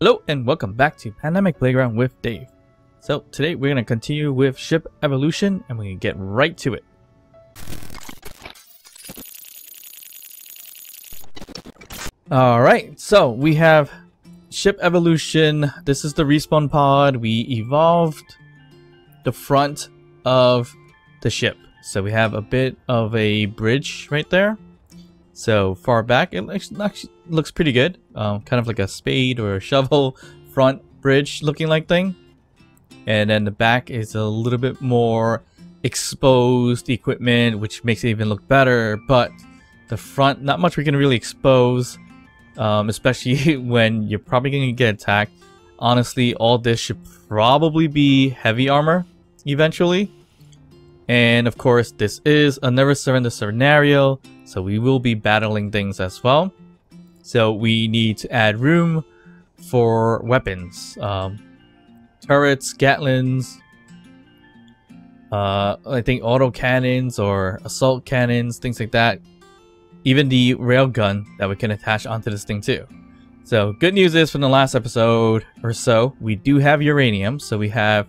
Hello and welcome back to Pandemic Playground with Dave. So today we're going to continue with ship evolution and we're going to get right to it. Alright, so we have ship evolution. This is the respawn pod. We evolved the front of the ship. So we have a bit of a bridge right there. So far back, it actually looks pretty good. Kind of like a spade or a shovel front bridge looking like thing. And then the back is a little bit more exposed equipment, which makes it even look better. But the front, not much we can really expose, especially when you're probably going to get attacked. Honestly, all this should probably be heavy armor eventually. And of course, this is a never surrender scenario. So we will be battling things as well. So we need to add room for weapons. Turrets, Gatlins, I think auto cannons or assault cannons, things like that. Even the railgun that we can attach onto this thing too. So good news is from the last episode or so, we do have uranium. So we have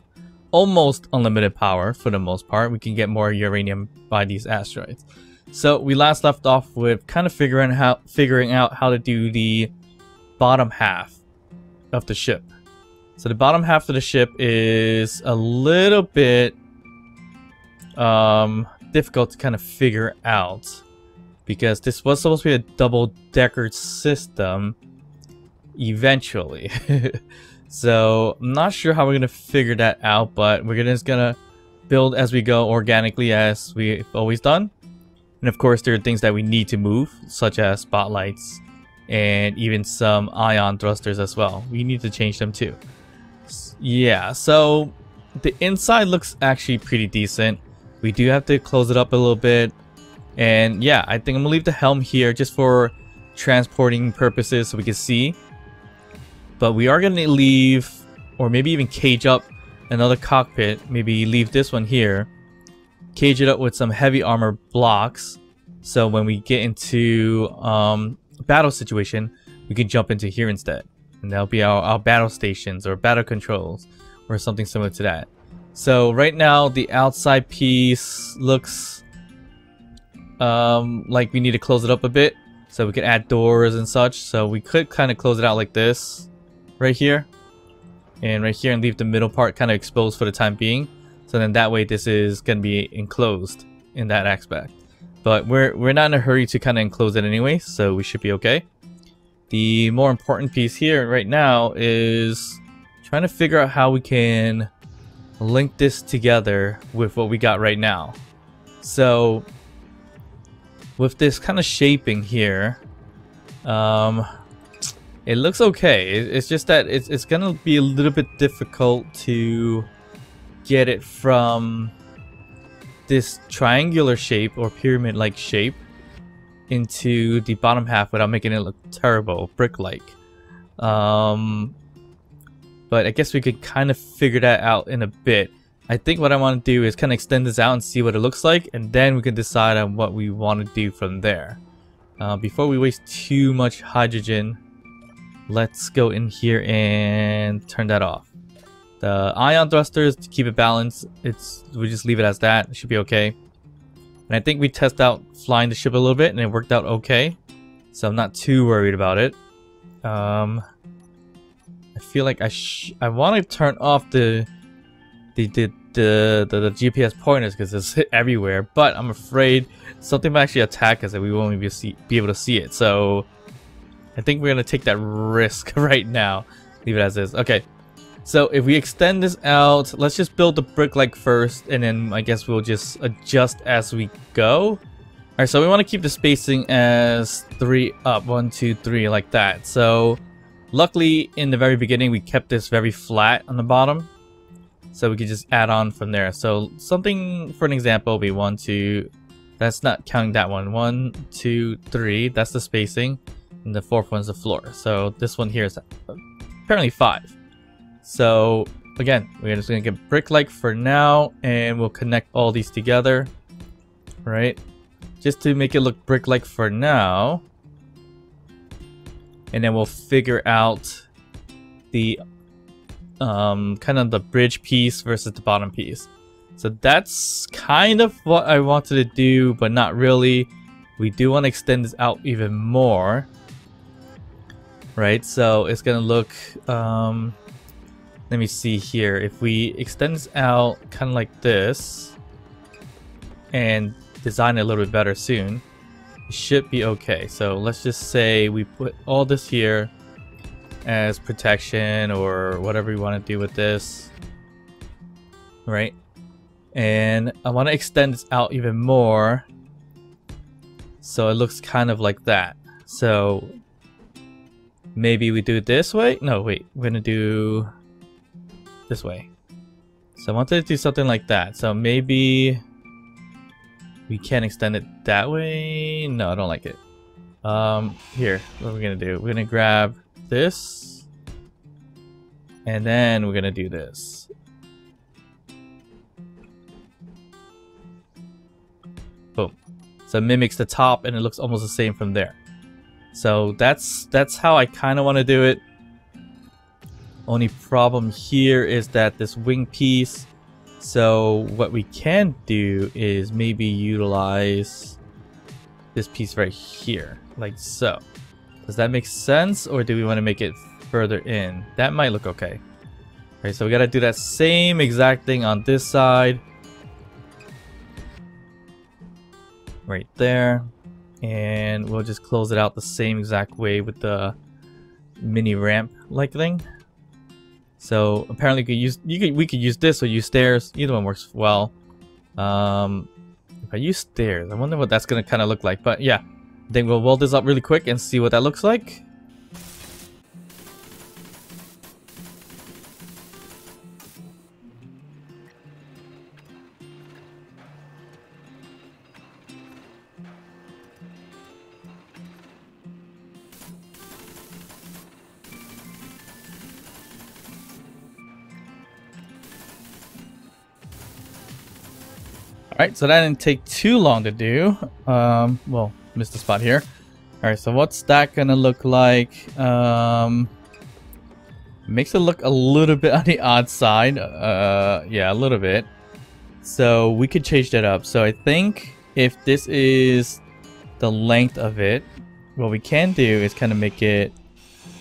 almost unlimited power for the most part. We can get more uranium by these asteroids. So we last left off with kind of figuring out how to do the bottom half of the ship. So the bottom half of the ship is a little bit difficult to kind of figure out, because this was supposed to be a double-decker system eventually. So I'm not sure how we're going to figure that out, but we're just going to build as we go organically as we've always done. And of course, there are things that we need to move, such as spotlights and even some ion thrusters as well. We need to change them too. Yeah, so the inside looks actually pretty decent. We do have to close it up a little bit. And yeah, I think I'm gonna leave the helm here just for transporting purposes so we can see. But we are gonna leave, or maybe even cage up another cockpit. Maybe leave this one here. Cage it up with some heavy armor blocks, so when we get into battle situation, we can jump into here instead, and that'll be our battle stations or battle controls or something similar to that. So right now the outside piece looks like we need to close it up a bit, so we can add doors and such. So we could kind of close it out like this right here and right here, and leave the middle part kind of exposed for the time being. So then that way this is going to be enclosed in that aspect. But we're not in a hurry to kind of enclose it anyway, so we should be okay. The more important piece here right now is trying to figure out how we can link this together with what we got right now. So with this kind of shaping here, it looks okay. It's just that it's going to be a little bit difficult to get it from this triangular shape or pyramid-like shape into the bottom half without making it look terrible, brick-like. But I guess we could kind of figure that out in a bit. I think what I want to do is kind of extend this out and see what it looks like, and then we can decide on what we want to do from there. Before we waste too much hydrogen, let's go in here and turn that off. The ion thrusters, to keep it balanced, we just leave it as that. It should be okay. And I think we test out flying the ship a little bit and it worked out okay. So I'm not too worried about it. I feel like I want to turn off the GPS pointers because it's everywhere. But I'm afraid something might actually attack us and we won't even be able to see it. So I think we're going to take that risk right now. Leave it as is. Okay. So if we extend this out, let's just build the brick-like first, and then I guess we'll just adjust as we go. Alright, so we want to keep the spacing as 3 up, 1, 2, 3, like that. So luckily, in the very beginning, we kept this very flat on the bottom. So we could just add on from there. So something, for an example, will be 1, 2, that's not counting that one. 1, 2, 3, that's the spacing, and the fourth one's the floor. So this one here is apparently 5. So again, we're just going to get brick-like for now, and we'll connect all these together, right? Just to make it look brick-like for now. And then we'll figure out the kind of the bridge piece versus the bottom piece. So that's kind of what I wanted to do, but not really. We do want to extend this out even more, right? So it's gonna look, let me see here. If we extend this out kind of like this and design it a little bit better soon, it should be okay. So let's just say we put all this here as protection or whatever you want to do with this, right? And I want to extend this out even more so it looks kind of like that. So maybe we do it this way. No, wait, we're gonna do this way. So I wanted to do something like that. So maybe we can extend it that way. No, I don't like it. Here, what we're gonna do, we're gonna grab this and then we're gonna do this. Boom. So it mimics the top and it looks almost the same from there. So that's how I kind of want to do it. Only problem here is that this wing piece. So what we can do is maybe utilize this piece right here, like so. Does that make sense, or do we want to make it further in? That might look okay. All right, so we got to do that same exact thing on this side. Right there. And we'll just close it out the same exact way with the mini ramp like thing. So apparently we could use this or use stairs. Either one works well. If I use stairs, I wonder what that's gonna kind of look like. But yeah, I think we'll weld this up really quick and see what that looks like. Alright, so that didn't take too long to do. Well, missed a spot here. Alright, so what's that gonna look like? Makes it look a little bit on the odd side. Yeah, a little bit. So we could change that up. So I think if this is the length of it, what we can do is kind of make it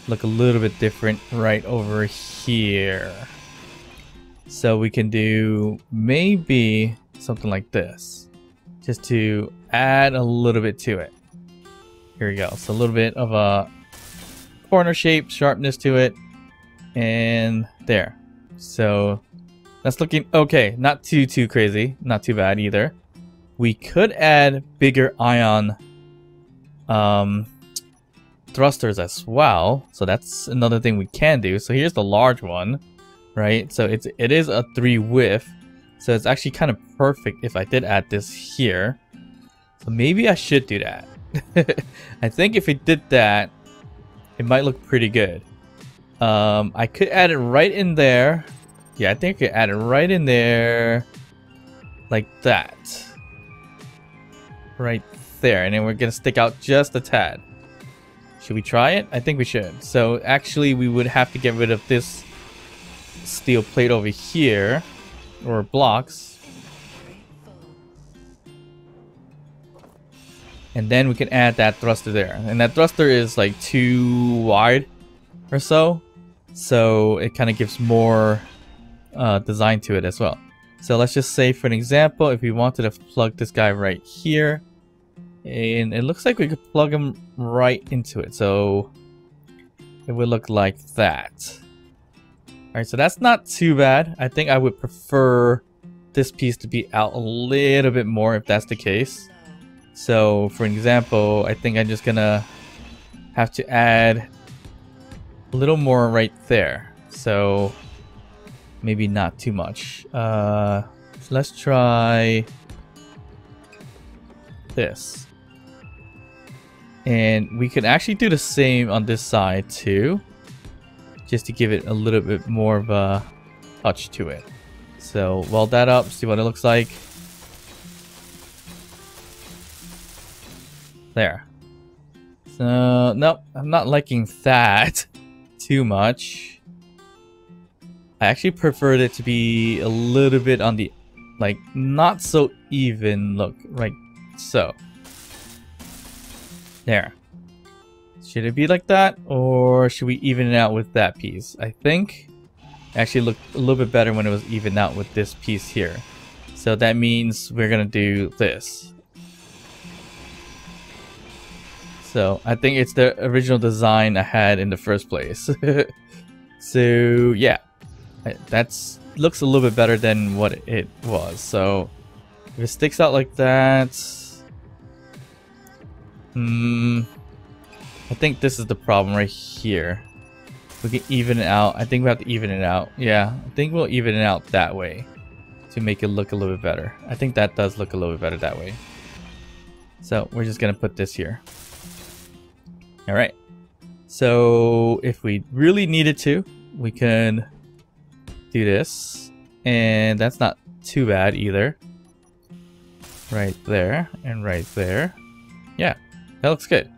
look a little bit different right over here. So we can do maybe something like this, just to add a little bit to it. Here we go. So a little bit of a corner shape, sharpness to it, and there. So that's looking okay. Not too crazy, not too bad either. We could add bigger ion thrusters as well. So that's another thing we can do. So here's the large one, right? So it is a 3 width. So it's actually kind of perfect if I did add this here. So maybe I should do that. I think if it did that, it might look pretty good. I could add it right in there. Yeah, I think I could add it right in there. Like that. Right there. And then we're going to stick out just a tad. Should we try it? I think we should. So actually, we would have to get rid of this steel plate over here. Or blocks, and then we can add that thruster there, and that thruster is like 2 wide or so, so it kind of gives more design to it as well. So let's just say, for an example, if we wanted to plug this guy right here, and it looks like we could plug him right into it, so it would look like that. Alright, so that's not too bad. I think I would prefer this piece to be out a little bit more if that's the case. So, for example, I think I'm just gonna have to add a little more right there. So, maybe not too much. So let's try this. And we could actually do the same on this side too, just to give it a little bit more of a touch to it. So weld that up, see what it looks like. There. So, nope, I'm not liking that too much. I actually preferred it to be a little bit on the, like, not so even look, like so. There. Should it be like that, or should we even it out with that piece? I think it actually looked a little bit better when it was evened out with this piece here. So that means we're gonna do this. So I think it's the original design I had in the first place. So yeah, that's looks a little bit better than what it was. So if it sticks out like that, I think this is the problem right here. We can even it out. I think we have to even it out. Yeah, I think we'll even it out that way to make it look a little bit better. I think that does look a little bit better that way. So we're just gonna put this here. All right. So if we really needed to, we can do this, and that's not too bad either. Right there and right there. Yeah, that looks good.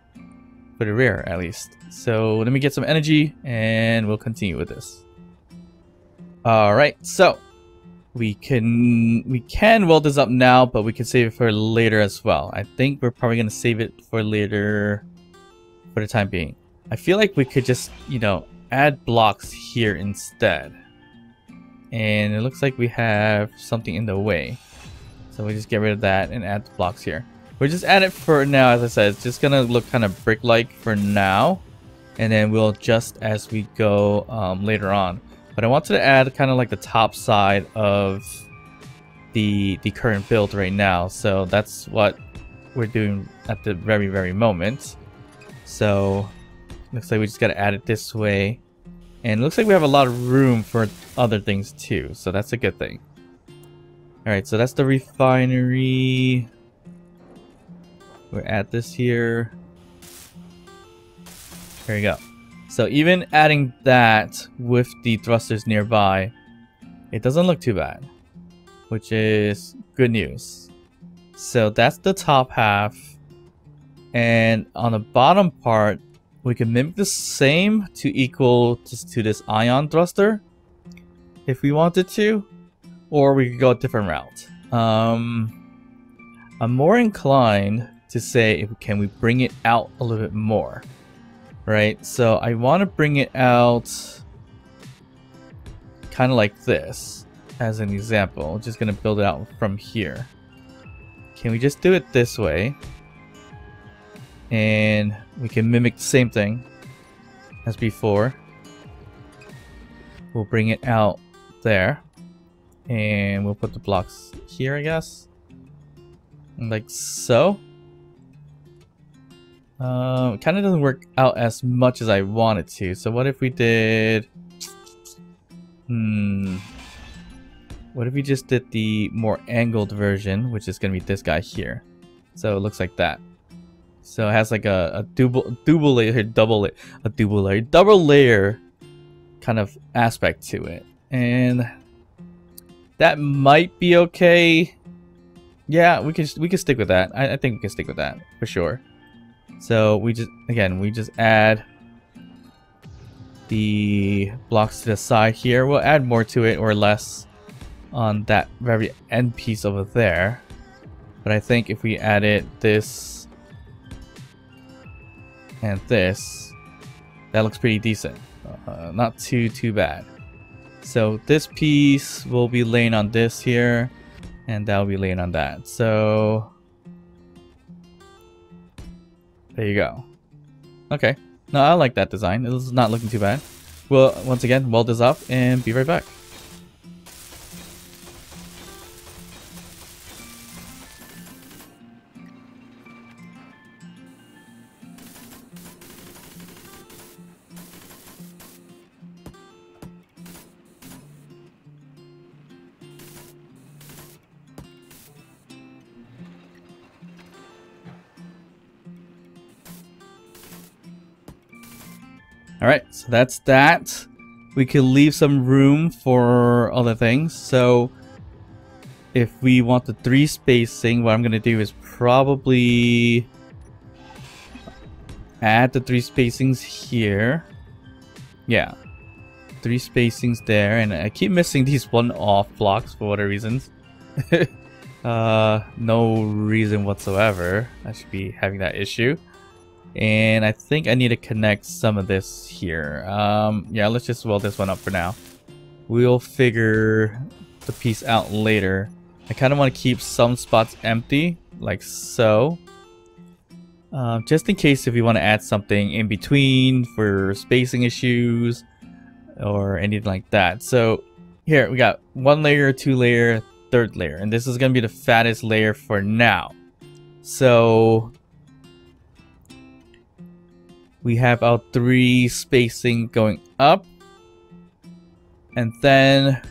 For the rear, at least. So let me get some energy and we'll continue with this. All right, so we can weld this up now, but we can save it for later as well. I think we're probably gonna save it for later for the time being. I feel like we could just, you know, add blocks here instead. And it looks like we have something in the way. So we just get rid of that and add the blocks here. We're just at it for now, as I said. It's just gonna look kind of brick-like for now, and then we'll adjust as we go later on. But I wanted to add kind of like the top side of the current build right now, so that's what we're doing at the very moment. So looks like we just gotta add it this way, and it looks like we have a lot of room for other things too, so that's a good thing. All right, so that's the refinery. We're at this here. There you go. So even adding that with the thrusters nearby, it doesn't look too bad, which is good news. So that's the top half. And on the bottom part, we can mimic the same to equal to this ion thruster if we wanted to, or we could go a different route. I'm more inclined to say, can we bring it out a little bit more, right? So I want to bring it out kind of like this as an example. Just gonna build it out from here. Can we just do it this way? And we can mimic the same thing as before. We'll bring it out there, and we'll put the blocks here, I guess, like so. It kind of doesn't work out as much as I want it to. So what if we did... What if we just did the more angled version, which is going to be this guy here. So it looks like that. So it has like a double layer kind of aspect to it. And that might be okay. Yeah, we could stick with that. I think we can stick with that for sure. So we just add the blocks to the side here. We'll add more to it or less on that very end piece over there. But I think if we added this and this, that looks pretty decent. Not too bad. So this piece will be laying on this here, and that'll be laying on that. So there you go. Okay. No, I like that design. It's not looking too bad. We'll, once again, weld this up and be right back. Alright, so that's that. We could leave some room for other things. So if we want the 3 spacing, what I'm going to do is probably add the 3 spacings here. Yeah. three spacings there, and I keep missing these one-off blocks for whatever reasons. No reason whatsoever. I should be having that issue. And I think I need to connect some of this here. Yeah, let's just weld this one up for now. We'll figure the piece out later. I kind of want to keep some spots empty, like so. Just in case if you want to add something in between for spacing issues or anything like that. So here we got one layer, two layer, third layer, and this is going to be the fattest layer for now. So we have our three spacing going up, and then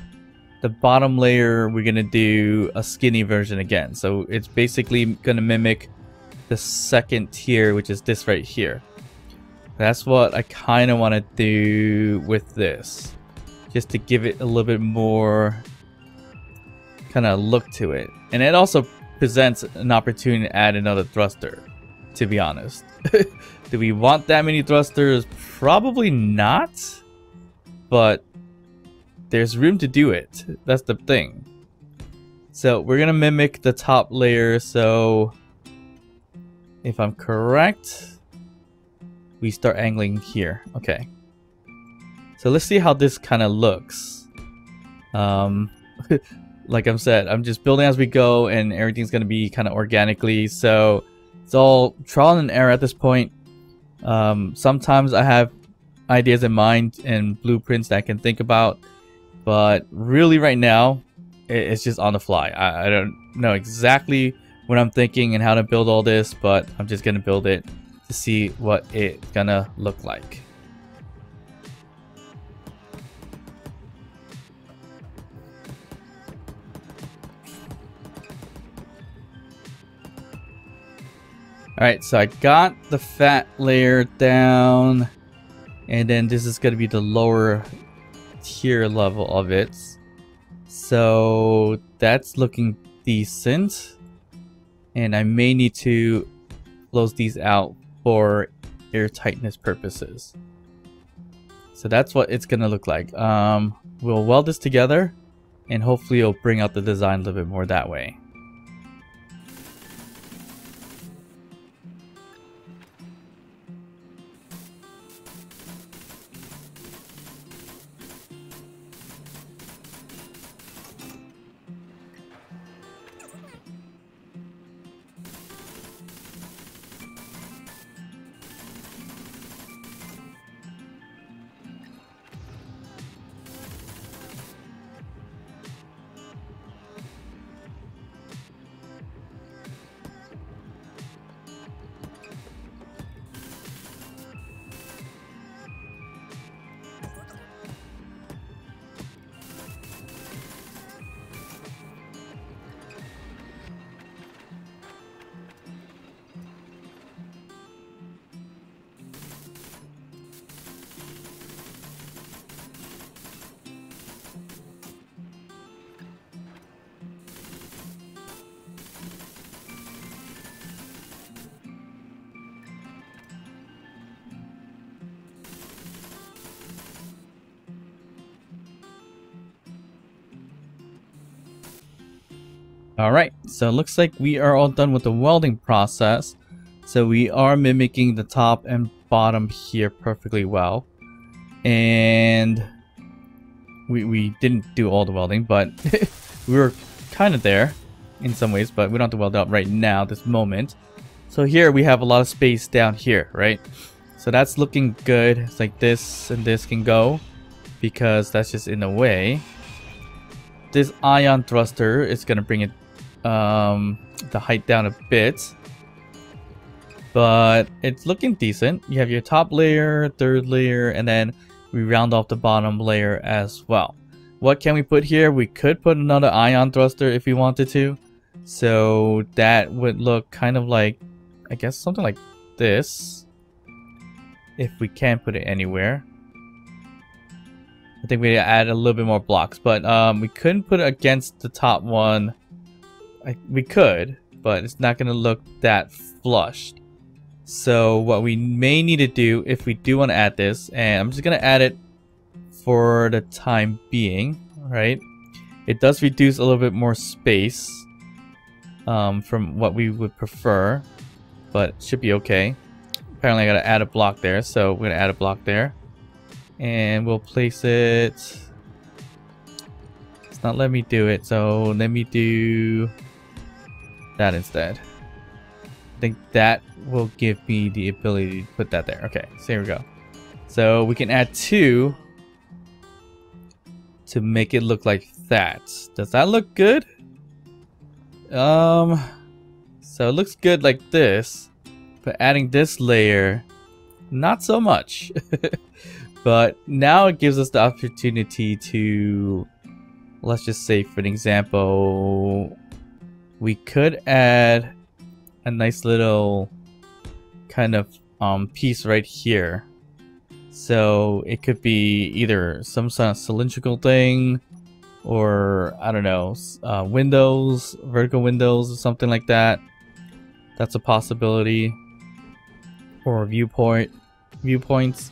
the bottom layer we're going to do a skinny version again. So it's basically going to mimic the second tier, which is this right here. That's what I kind of want to do with this, just to give it a little bit more kind of look to it. And it also presents an opportunity to add another thruster, to be honest. Do we want that many thrusters? Probably not, but there's room to do it. That's the thing. So we're gonna mimic the top layer. So if I'm correct, we start angling here. Okay, so let's see how this kind of looks. Like I said, I'm just building as we go, and everything's gonna be kind of organically. So it's all trial and error at this point. Sometimes I have ideas in mind and blueprints that I can think about, but really right now it's just on the fly. I don't know exactly what I'm thinking and how to build all this, but I'm just gonna build it to see what it's gonna look like. Alright, so I got the fat layer down, and then this is going to be the lower tier level of it. So that's looking decent, and I may need to close these out for airtightness purposes. So that's what it's going to look like. We'll weld this together, and hopefully it'll bring out the design a little bit more that way. Alright, so it looks like we are all done with the welding process. So we are mimicking the top and bottom here perfectly well. And we didn't do all the welding, but we were kind of there in some ways, but we don't have to weld up right now, this moment. So here we have a lot of space down here, right? So that's looking good. It's like this and this can go because that's just in the way. This ion thruster is going to bring it the height down a bit, but it's looking decent. You have your top layer, third layer, and then we round off the bottom layer as well. What can we put here? We could put another ion thruster if we wanted to, so that would look kind of like, I guess, something like this, if we can put it anywhere. I think we add a little bit more blocks, but we couldn't put it against the top one. We could, but it's not going to look that flushed. So what we may need to do if we do want to add this, and I'm just going to add it for the time being, right? It does reduce a little bit more space from what we would prefer, but should be okay. Apparently I gotta add a block there, so we're gonna add a block there. And we'll place it. It's not letting me do it, so let me do that instead. I think that will give me the ability to put that there. Okay, so here we go. So we can add 2 to make it look like that. Does that look good? So it looks good like this, but adding this layer, not so much. But now it gives us the opportunity to, let's just say for an example, we could add a nice little kind of piece right here. So it could be either some sort of cylindrical thing or, I don't know, windows, vertical windows or something like that. That's a possibility. Or viewpoints.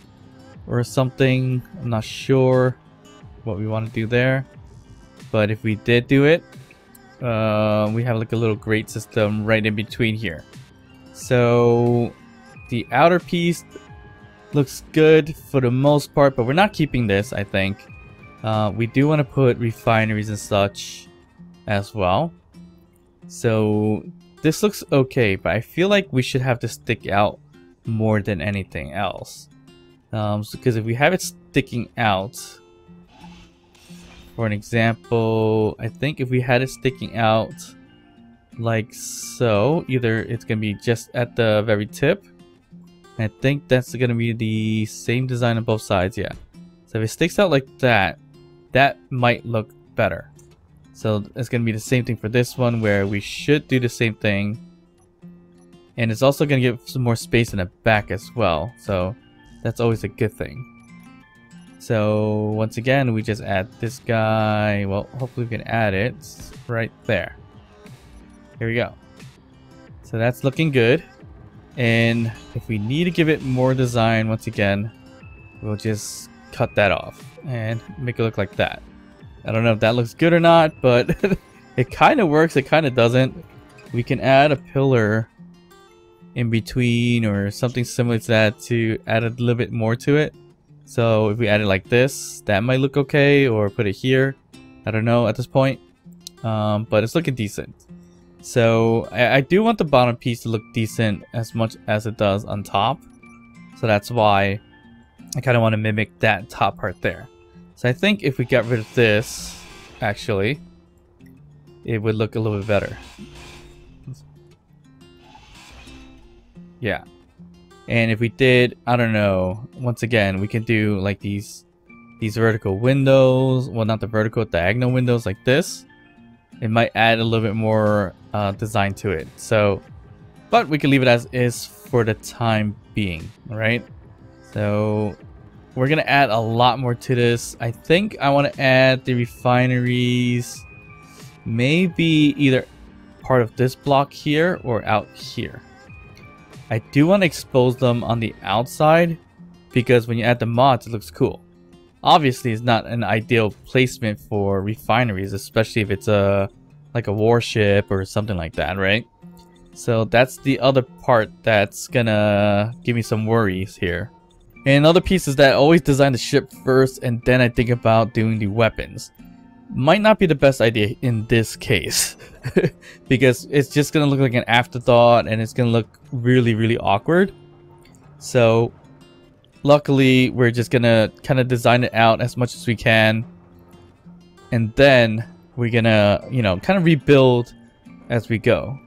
Or something. I'm not sure what we want to do there, but if we did do it, we have like a little grate system right in between here. So the outer piece looks good for the most part, but we're not keeping this. I think we do want to put refineries and such as well. So this looks okay, but I feel like we should have to stick out more than anything else. Because if we have it sticking out, for an example, I think if we had it sticking out like so, either it's going to be just at the very tip, and I think that's going to be the same design on both sides, yeah. So if it sticks out like that, that might look better. So it's going to be the same thing for this one, where we should do the same thing. And it's also going to give some more space in the back as well, so that's always a good thing. So once again, we just add this guy. Well, hopefully we can add it right there. Here we go. So that's looking good. And if we need to give it more design, once again, we'll just cut that off and make it look like that. I don't know if that looks good or not, but it kind of works. It kind of doesn't. We can add a pillar in between or something similar to that to add a little bit more to it. So if we add it like this, that might look okay, or put it here. I don't know at this point, but it's looking decent. So I do want the bottom piece to look decent as much as it does on top. So that's why I kind of want to mimic that top part there. So I think if we got rid of this, actually, it would look a little bit better. Yeah, and if we did, I don't know, once again, we can do like these vertical windows, well, not the vertical, diagonal windows like this. It might add a little bit more design to it. So, but we can leave it as is for the time being, right? So we're gonna add a lot more to this. I think I want to add the refineries, maybe either part of this block here or out here. I do want to expose them on the outside, because when you add the mods, it looks cool. Obviously, it's not an ideal placement for refineries, especially if it's a like a warship or something like that, right? So that's the other part that's gonna give me some worries here. And another piece is that I always design the ship first, and then I think about doing the weapons. Might not be the best idea in this case, because it's just gonna look like an afterthought, and it's gonna look really, really awkward. So luckily, we're just gonna kind of design it out as much as we can, and then we're gonna, you know, kind of rebuild as we go.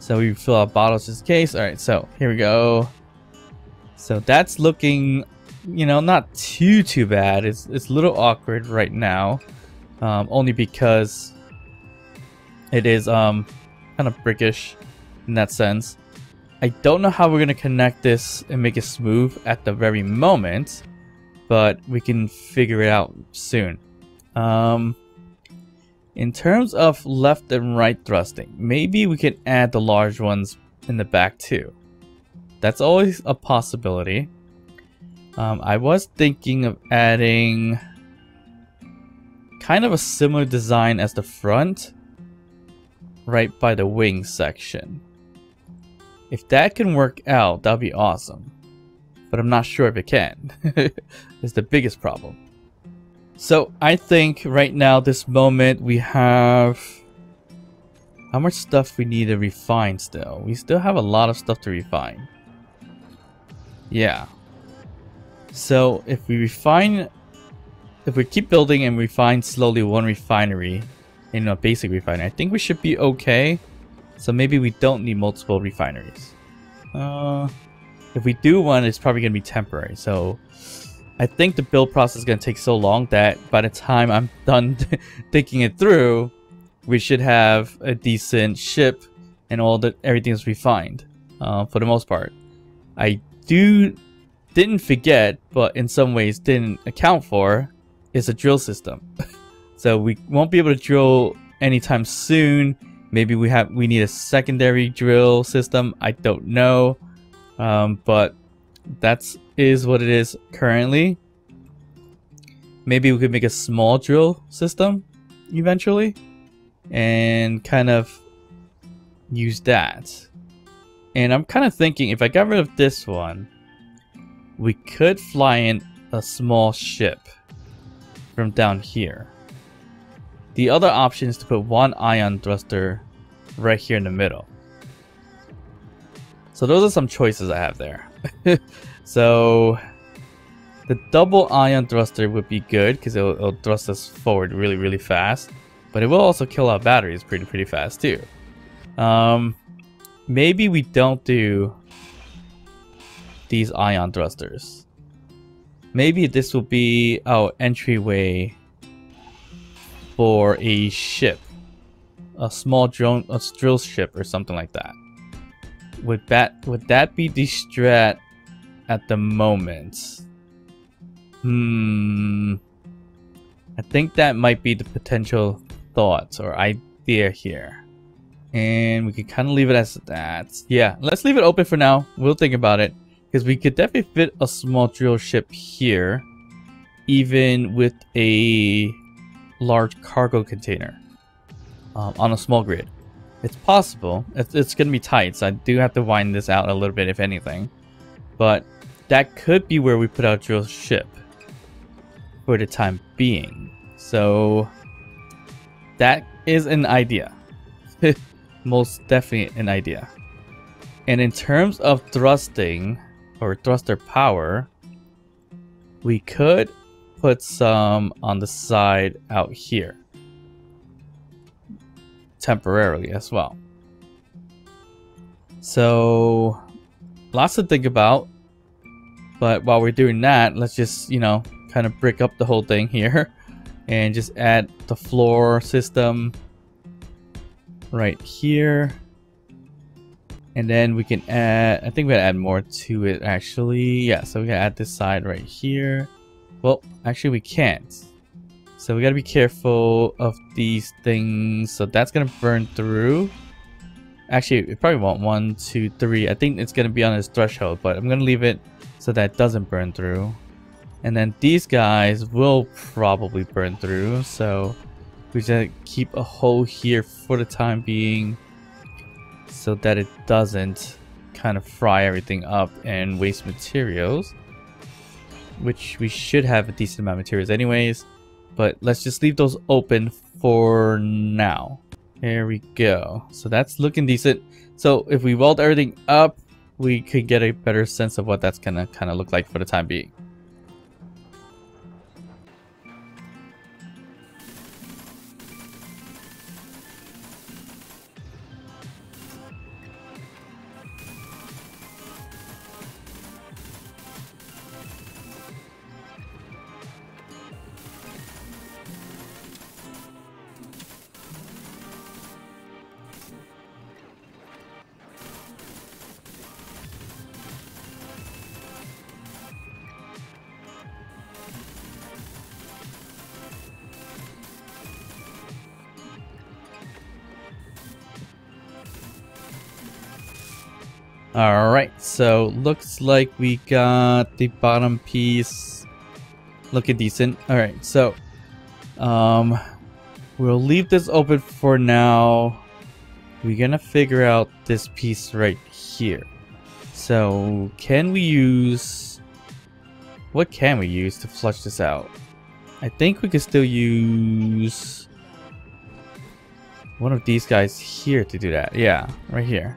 So we fill out bottles just in case. All right, so here we go. So that's looking, you know, not too bad. It's a little awkward right now, only because it is kind of brickish in that sense. I don't know how we're gonna connect this and make it smooth at the very moment, but we can figure it out soon. In terms of left and right thrusting, maybe we can add the large ones in the back too. That's always a possibility. I was thinking of adding kind of a similar design as the front, right by the wing section. If that can work out, that'd be awesome. But I'm not sure if it can. It's the biggest problem. So I think right now, this moment, we have... how much stuff we need to refine still? We still have a lot of stuff to refine. Yeah. So if we refine... if we keep building and refine slowly one refinery, you know, basic refinery, I think we should be okay. So maybe we don't need multiple refineries. If we do one, it's probably going to be temporary. So I think the build process is going to take so long that by the time I'm done thinking it through, we should have a decent ship and all that, everything's refined for the most part. I didn't forget, but in some ways didn't account for, is a drill system. So we won't be able to drill anytime soon. Maybe we need a secondary drill system. I don't know. But that is what it is currently. Maybe we could make a small drill system eventually and kind of use that. And I'm kind of thinking, if I got rid of this one, we could fly in a small ship from down here. The other option is to put one ion thruster right here in the middle. So those are some choices I have there. So the double ion thruster would be good because it'll thrust us forward really, really fast. But it will also kill our batteries pretty fast too. Maybe we don't do these ion thrusters. Maybe this will be our entryway for a ship. A small drone, a drill ship or something like that. Would that be the strat at the moment? I think that might be the potential thoughts or idea here. And we could kind of leave it as that. Yeah, let's leave it open for now. We'll think about it. Because we could definitely fit a small drill ship here, even with a large cargo container on a small grid. It's possible. It's going to be tight, so I do have to wind this out a little bit, if anything. But that could be where we put our drill ship for the time being. So that is an idea. Most definitely an idea. And in terms of thrusting or thruster power, we could put some on the side out here. Temporarily as well. So lots to think about, but while we're doing that, let's just, you know, kind of brick up the whole thing here and just add the floor system right here. And then we can add, I think we gotta add more to it actually. Yeah, so we gotta add this side right here. Well, actually we can't. So we gotta be careful of these things. So that's gonna burn through. Actually, it probably won't. 1, 2, 3. I think it's gonna be on its threshold, but I'm gonna leave it so that it doesn't burn through. And then these guys will probably burn through. So we just keep a hole here for the time being so that it doesn't kind of fry everything up and waste materials, which we should have a decent amount of materials anyways. But let's just leave those open for now. There we go. So that's looking decent. So if we weld everything up, we could get a better sense of what that's gonna kind of look like for the time being. All right, so looks like we got the bottom piece looking decent. All right, so we'll leave this open for now. We're gonna figure out this piece right here. So can we use, what can we use to flush this out? I think we can still use one of these guys here to do that. Yeah, right here.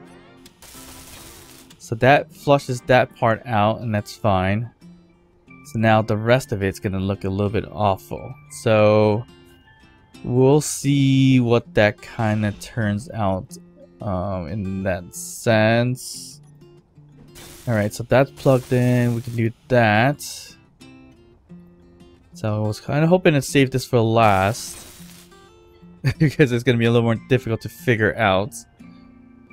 So that flushes that part out, and that's fine. So now the rest of it's gonna look a little bit awful. So we'll see what that kind of turns out in that sense. All right, so that's plugged in. We can do that. So I was kind of hoping to save this for last because it's gonna be a little more difficult to figure out.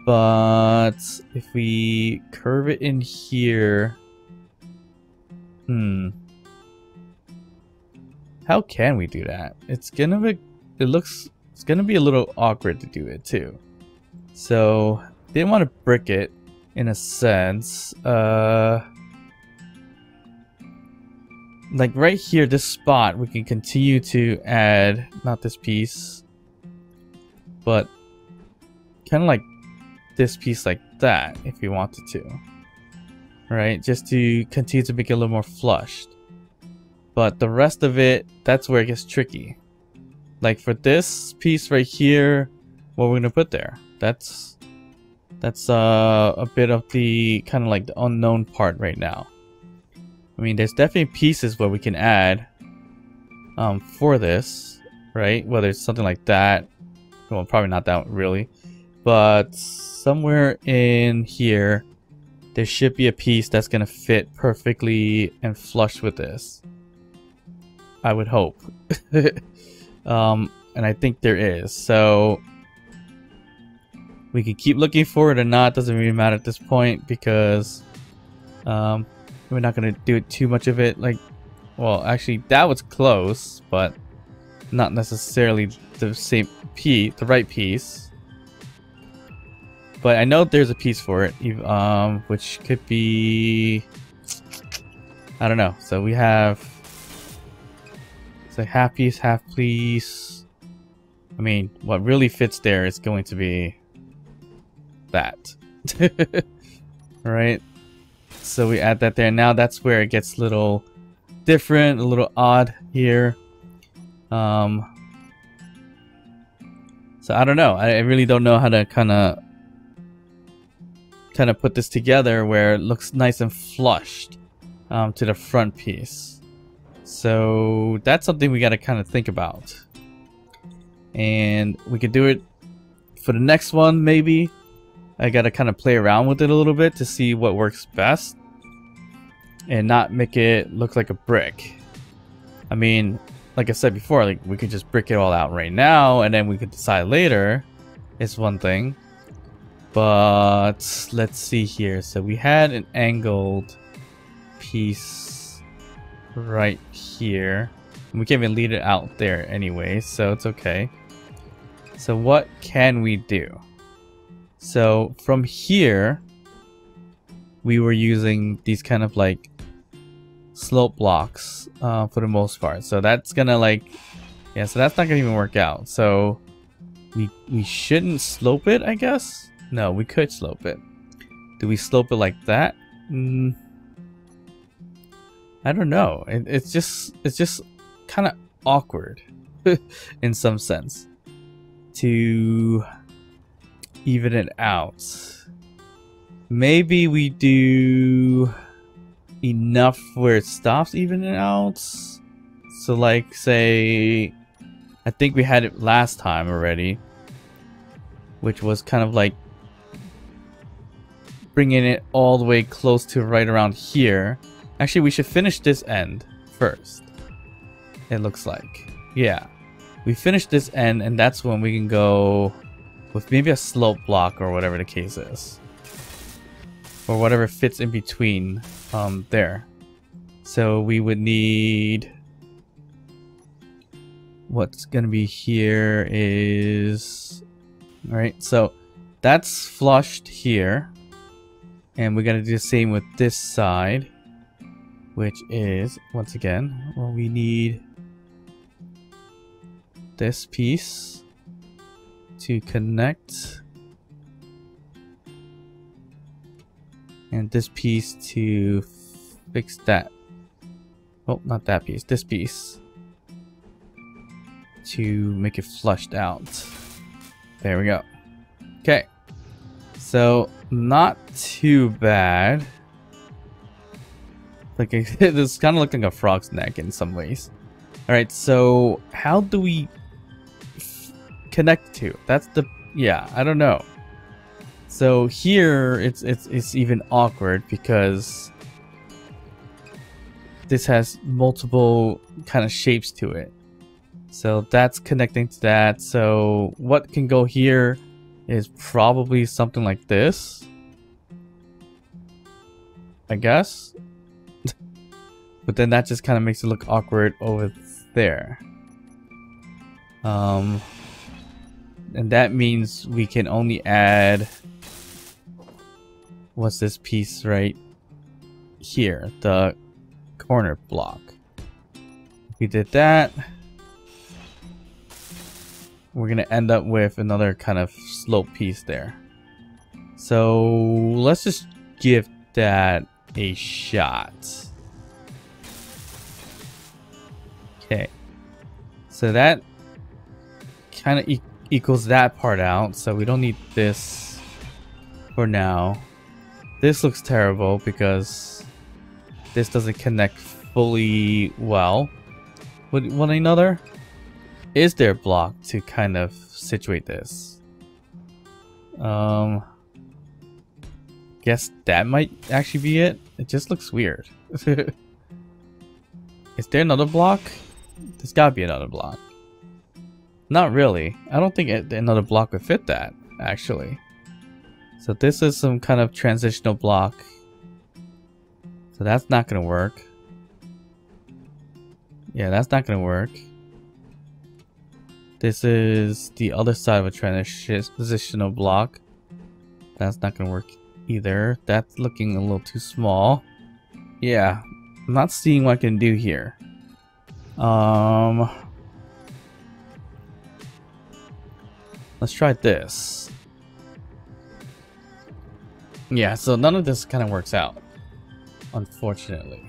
But if we curve it in here, how can we do that? It's gonna be, it looks, it's gonna be a little awkward to do it too. So didn't want to brick it in a sense. Like right here, this spot, we can continue to add, not this piece, but kind of like this piece like that if we wanted to, right? Just to continue to make it a little more flushed. But the rest of it, that's where it gets tricky. Like for this piece right here, what we're gonna put there? That's a bit of the kind of like the unknown part right now. I mean, there's definitely pieces where we can add for this, right? Whether it's something like that, well, probably not that one really, but somewhere in here, there should be a piece that's gonna fit perfectly and flush with this. I would hope. And I think there is. So we can keep looking for it or not. Doesn't really matter at this point because we're not going to do too much of it. Like, well, actually, that was close, but not necessarily the same piece, the right piece. But I know there's a piece for it, which could be, I don't know. So we have, it's like half piece, half piece. I mean, what really fits there is going to be that. All right. So we add that there. Now that's where it gets a little different, a little odd here. So I don't know. I really don't know how to kind of put this together where it looks nice and flushed to the front piece. So that's something we got to kind of think about. And we could do it for the next one maybe. I gotta kind of play around with it a little bit to see what works best and not make it look like a brick. I mean, like I said before, like we could just brick it all out right now and then we could decide later. It's one thing, but let's see here. So we had an angled piece right here and we can't even lead it out there anyway, so it's okay. So what can we do? So from here, we were using these kind of like slope blocks for the most part. So that's gonna like, yeah, so that's not gonna even work out. So we shouldn't slope it, I guess. No, we could slope it. Do we slope it like that? I don't know. It's just kind of awkward in some sense to even it out. Maybe we do enough where it stops evening out. So like say, I think we had it last time already, which was kind of like bringing it all the way close to right around here. Actually, we should finish this end first, it looks like. Yeah, we finish this end and that's when we can go with maybe a slope block or whatever the case is, or whatever fits in between there. So we would need, what's gonna be here is, all right, so that's flushed here. And we gotta do the same with this side, which is, once again, well, we need this piece to connect and this piece to fix that. Oh, not that piece, this piece to make it flushed out. There we go. Okay, so not too bad. Like this kind of looked like a frog's neck in some ways. All right, so how do we connect to? That's the, yeah, I don't know. So here it's even awkward because this has multiple kind of shapes to it. So that's connecting to that. So what can go here is probably something like this, I guess. But then that just kind of makes it look awkward over there. And that means we can only add, what's this piece right here? The corner block. We did that. We're gonna end up with another kind of slope piece there. So let's just give that a shot. Okay, so that kind of equals that part out, so we don't need this for now. This looks terrible because this doesn't connect fully well with one another. Is there a block to kind of situate this? Guess that might actually be it. It just looks weird. Is there another block? There's gotta be another block. Not really. I don't think another block would fit that, actually. So this is some kind of transitional block. So that's not gonna work. Yeah, that's not gonna work. This is the other side of a transitional block. That's not gonna work either. That's looking a little too small. Yeah, I'm not seeing what I can do here. Let's try this. Yeah, so none of this kind of works out, unfortunately.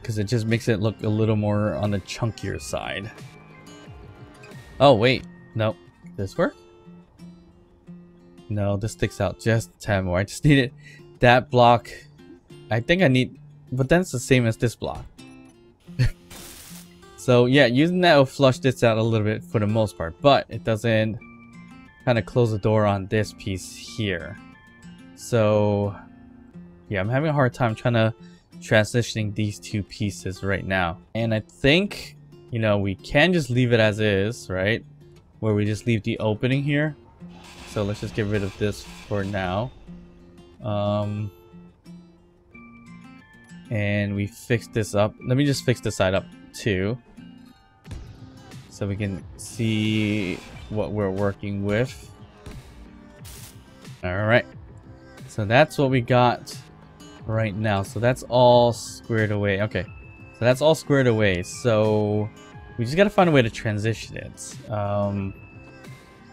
Because it just makes it look a little more on the chunkier side. Oh wait, no, did this work? No, this sticks out just a tad more. I just needed that block. I think I need, but then it's the same as this block. So yeah, using that will flush this out a little bit for the most part, but it doesn't kind of close the door on this piece here. So yeah, I'm having a hard time trying to transitioning these two pieces right now, and I think, you know, we can just leave it as is, right, where we just leave the opening here. So let's just get rid of this for now, and we fix this up. Let me just fix this side up too so we can see what we're working with. All right, so that's what we got right now. So that's all squared away. Okay, so that's all squared away, so we just got to find a way to transition it,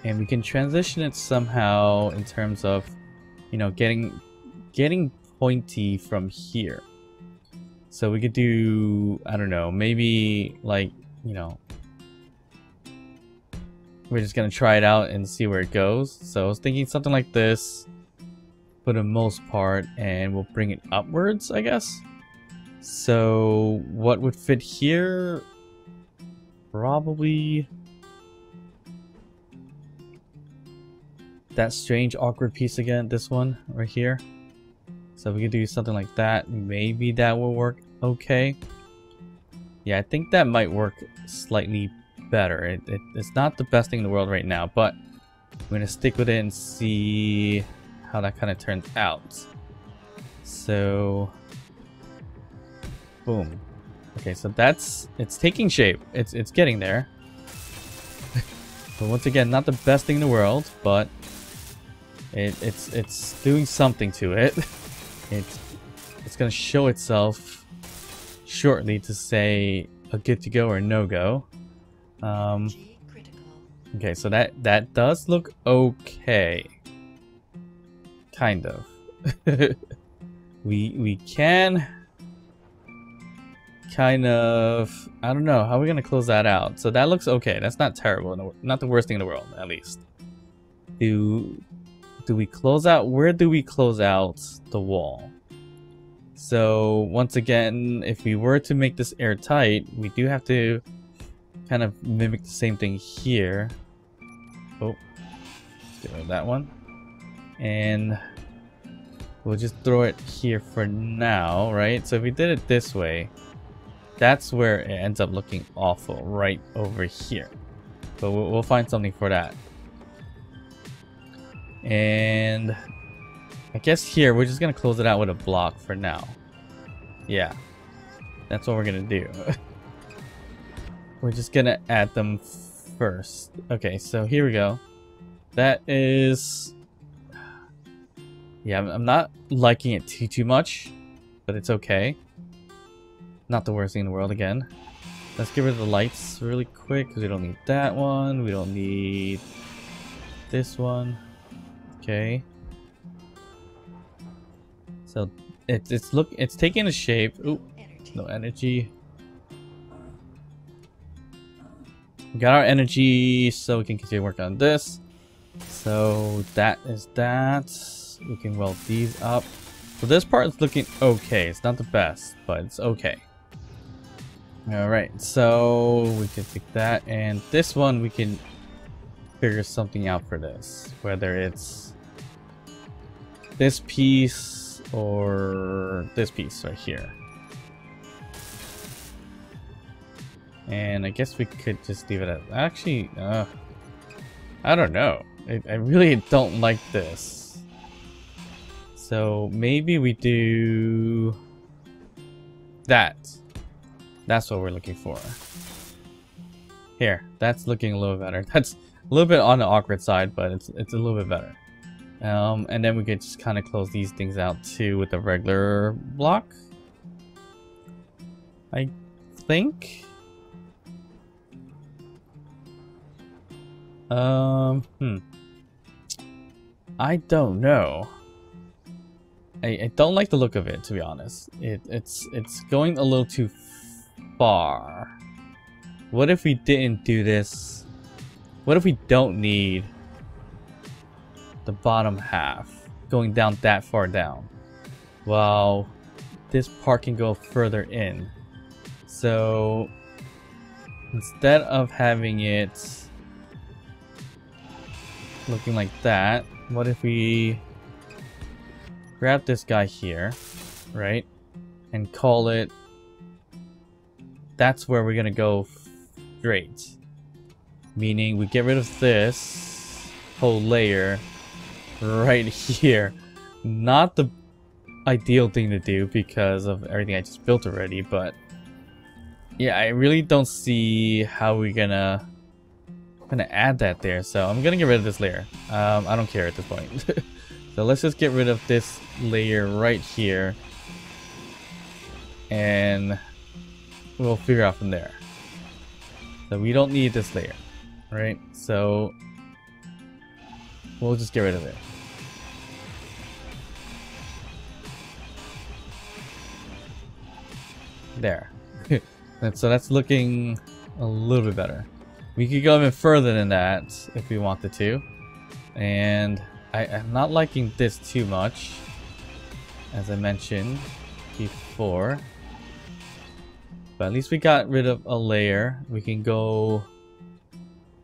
and we can transition it somehow in terms of, you know, getting pointy from here. So we could do, I don't know, maybe like, you know, we're just gonna try it out and see where it goes. So I was thinking something like this for the most part, and we'll bring it upwards, I guess. So what would fit here? Probably that strange awkward piece again, this one right here. So we could do something like that. Maybe that will work okay. Yeah, I think that might work slightly better. It's not the best thing in the world right now, but I'm gonna stick with it and see how that kind of turns out. So boom. Okay, so that's, it's taking shape. It's getting there. But once again, not the best thing in the world, but It's doing something to it. It's gonna show itself shortly to say a good to go or no go. Okay, so that does look okay. Kind of. We can kind of, I don't know how we're gonna close that out. So that looks okay. That's not terrible, not the worst thing in the world, at least. Do we close out? Where do we close out the wall? So once again, if we were to make this airtight, we do have to kind of mimic the same thing here. Oh, let's get rid of that one. And we'll just throw it here for now, right? So if we did it this way, that's where it ends up looking awful, right over here. But we'll find something for that. And I guess here, we're just gonna close it out with a block for now. Yeah, that's what we're gonna do. We're just gonna add them first. Okay, so here we go. That is, yeah, I'm not liking it too much, but it's okay. Not the worst thing in the world again. Let's get rid of the lights really quick, because we don't need that one. We don't need this one. Okay. So it's taking a shape. Ooh, no energy. We got our energy, so we can continue working on this. So that is that. We can weld these up. So this part is looking okay. It's not the best, but it's okay. All right, so we can take that, and this one we can figure something out for this, whether it's this piece or this piece right here. And I guess we could just leave it at, actually, I don't know. I really don't like this. So maybe we do that. That's what we're looking for. Here, that's looking a little better. That's a little bit on the awkward side, but it's a little bit better. And then we could just kind of close these things out too with a regular block, I think. I don't know. I don't like the look of it, to be honest. It's going a little too far. What if we didn't do this? What if we don't need the bottom half going down that far down? Well, this part can go further in. So instead of having it looking like that, what if we grab this guy here, right? And call it, that's where we're gonna go straight. Meaning we get rid of this whole layer right here. Not the ideal thing to do because of everything I just built already, but yeah, I really don't see how we're gonna add that there. So I'm gonna get rid of this layer. I don't care at this point. So let's just get rid of this layer right here, and we'll figure out from there. So we don't need this layer, right? So we'll just get rid of it. There. And so that's looking a little bit better. We could go even further than that if we wanted to. And I'm not liking this too much, as I mentioned before. But at least we got rid of a layer. We can go...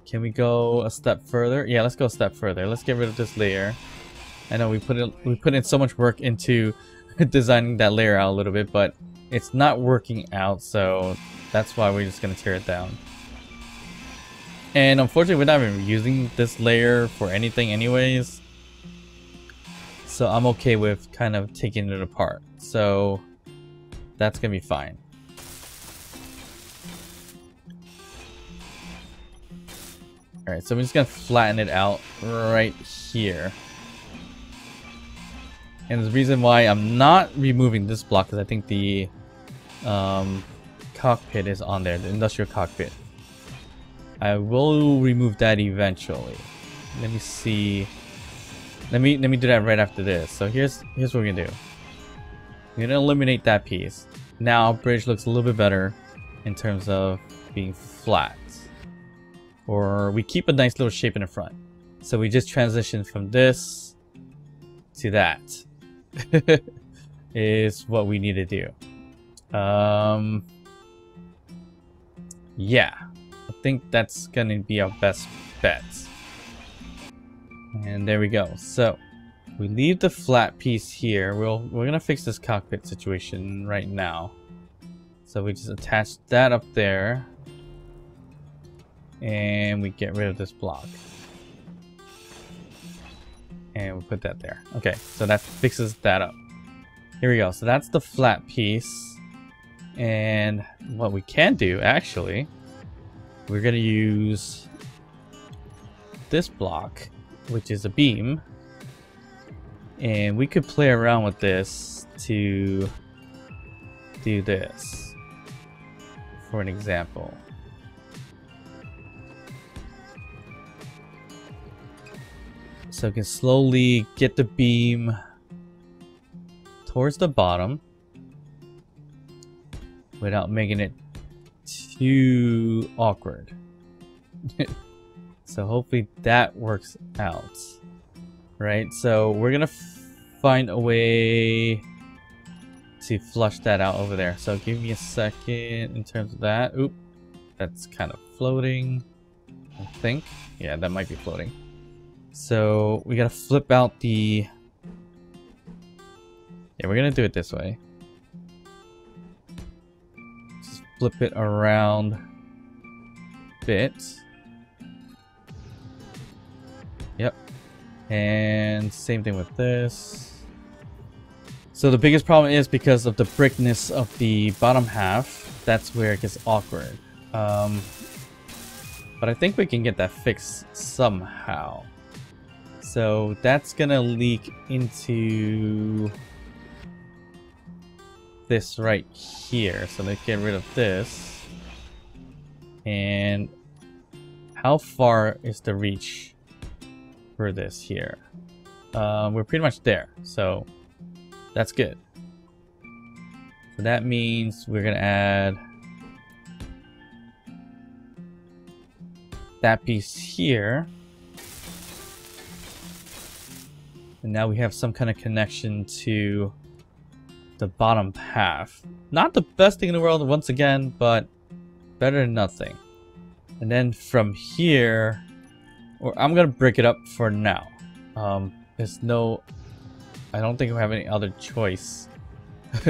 Can we go a step further? Yeah, let's go a step further. Let's get rid of this layer. I know we put in so much work into designing that layer out a little bit, but it's not working out, so that's why we're just going to tear it down. And unfortunately, we're not even using this layer for anything anyways. So I'm okay with kind of taking it apart. So that's going to be fine. Alright, so I'm just going to flatten it out right here. And the reason why I'm not removing this block is I think the cockpit is on there, the industrial cockpit. I will remove that eventually. Let me see. Let me do that right after this. So here's what we're gonna do. We're gonna eliminate that piece. Now our bridge looks a little bit better in terms of being flat. Or we keep a nice little shape in the front. So we just transition from this to that. Is what we need to do. Yeah. I think that's gonna be our best bet. And there we go. So we leave the flat piece here. We're gonna fix this cockpit situation right now. So we just attach that up there. And we get rid of this block. And we put that there. Okay, so that fixes that up. Here we go. So that's the flat piece. And what we can do actually, we're gonna use this block, which is a beam. And we could play around with this to do this, for an example. So we can slowly get the beam towards the bottom without making it too awkward. So hopefully that works out. Right, so we're gonna find a way to flush that out over there. So give me a second in terms of that. Oop, that's kind of floating, I think. Yeah, that might be floating. So we gotta flip out the... Yeah, we're gonna do it this way. Just flip it around a bit. Yep. And same thing with this. So the biggest problem is because of the brickness of the bottom half, that's where it gets awkward. But I think we can get that fixed somehow. So that's gonna leak into this right here. So let's get rid of this. And how far is the reach for this here? We're pretty much there, so that's good. So that means we're gonna add that piece here, and now we have some kind of connection to the bottom half. Not the best thing in the world once again, but better than nothing. And then from here, or I'm gonna break it up for now. There's no... I don't think we have any other choice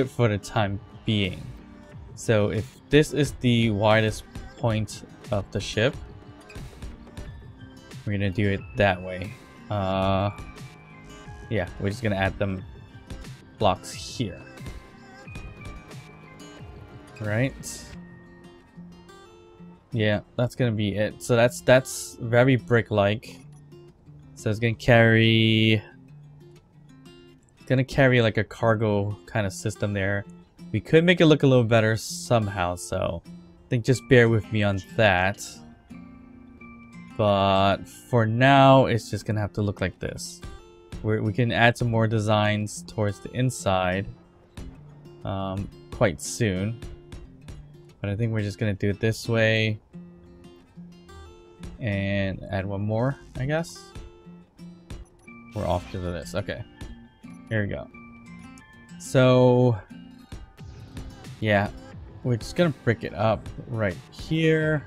for the time being. So if this is the widest point of the ship, we're gonna do it that way. Yeah, we're just gonna add them blocks here. Right? Yeah, that's gonna be it. So that's very brick-like. So it's gonna carry like a cargo kind of system there. We could make it look a little better somehow, so I think just bear with me on that. But for now, it's just gonna have to look like this. We can add some more designs towards the inside quite soon. But I think we're just gonna do it this way. And add one more, I guess. We're off to this. Okay. Here we go. So, yeah. We're just gonna brick it up right here.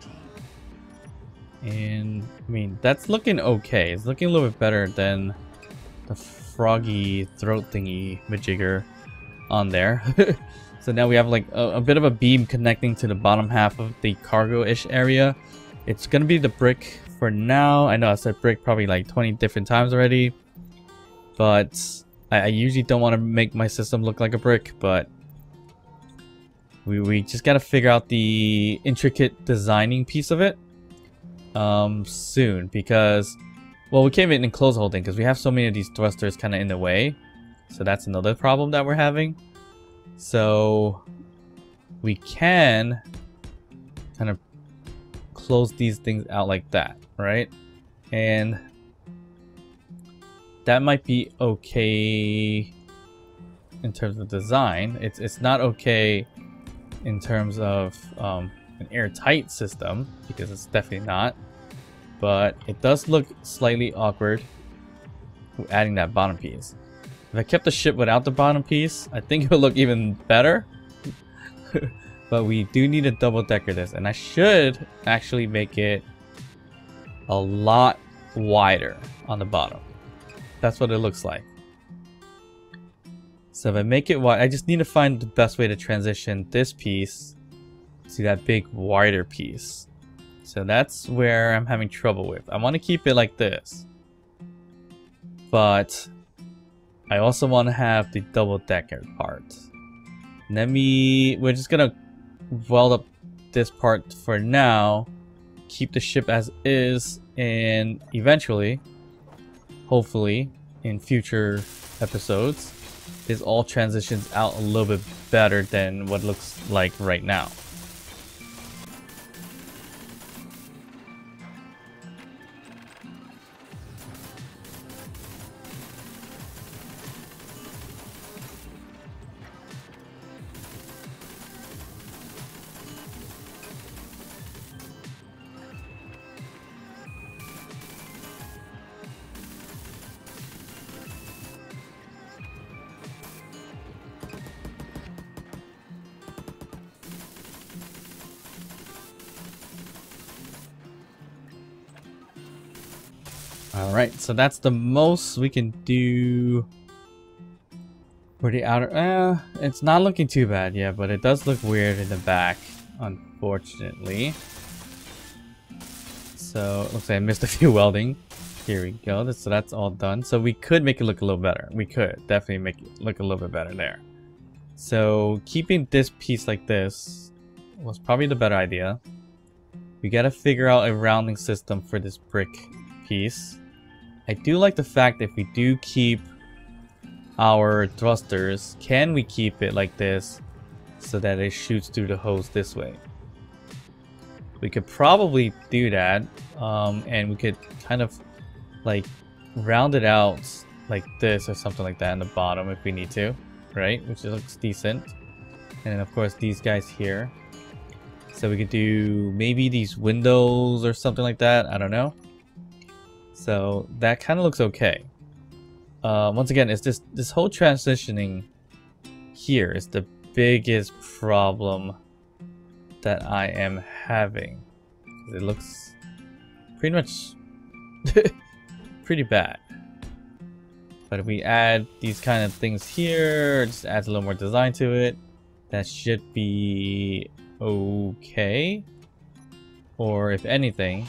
And, I mean, that's looking okay. It's looking a little bit better than the froggy throat thingy majigger on there. So now we have like a bit of a beam connecting to the bottom half of the cargo-ish area. It's gonna be the brick for now. I know I said brick probably like 20 different times already, but I usually don't want to make my system look like a brick, but we just gotta figure out the intricate designing piece of it soon, because, well, we can't even enclose the whole thing because we have so many of these thrusters kind of in the way. So that's another problem that we're having. So we can kind of close these things out like that, right? And that might be okay in terms of design. It's not okay in terms of an airtight system, because it's definitely not. But it does look slightly awkward adding that bottom piece. If I kept the ship without the bottom piece, I think it would look even better. But we do need to double decker this, and I should actually make it a lot wider on the bottom. That's what it looks like. So if I make it wide, I just need to find the best way to transition this piece to that big wider piece. So that's where I'm having trouble with. I want to keep it like this, but I also want to have the double decker part. We're just gonna weld up this part for now, keep the ship as is, and eventually, hopefully, in future episodes, this all transitions out a little bit better than what it looks like right now. Alright, so that's the most we can do for the outer. It's not looking too bad yet, but it does look weird in the back, unfortunately. So, looks like I missed a few welding. Here we go. So that's all done. So we could make it look a little better. We could definitely make it look a little bit better there. So keeping this piece like this was probably the better idea. We gotta figure out a rounding system for this brick piece. I do like the fact that if we do keep our thrusters, can we keep it like this so that it shoots through the hose this way? We could probably do that, and we could kind of like round it out like this or something like that in the bottom if we need to, right? Which looks decent. And then of course these guys here. So we could do maybe these windows or something like that, I don't know. So that kind of looks okay. Once again, it's this whole transitioning here is the biggest problem that I am having. It looks pretty much pretty bad. But if we add these kind of things here, just adds a little more design to it, that should be okay. Or if anything,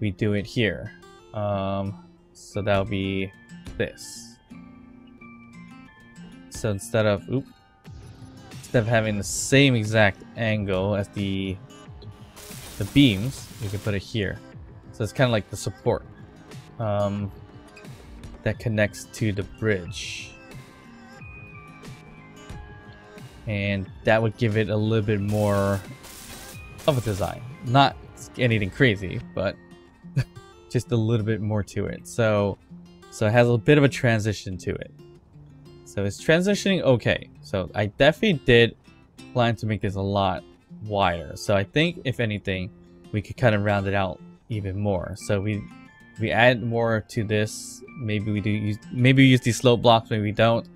we do it here, so that'll be this. So instead of having the same exact angle as the beams, we can put it here. So it's kind of like the support that connects to the bridge, and that would give it a little bit more of a design. Not anything crazy, but just a little bit more to it. So it has a bit of a transition to it. So it's transitioning okay. So I definitely did plan to make this a lot wider. So I think if anything, we could kind of round it out even more. So we add more to this. Maybe we do use, maybe we use these slope blocks, maybe we don't.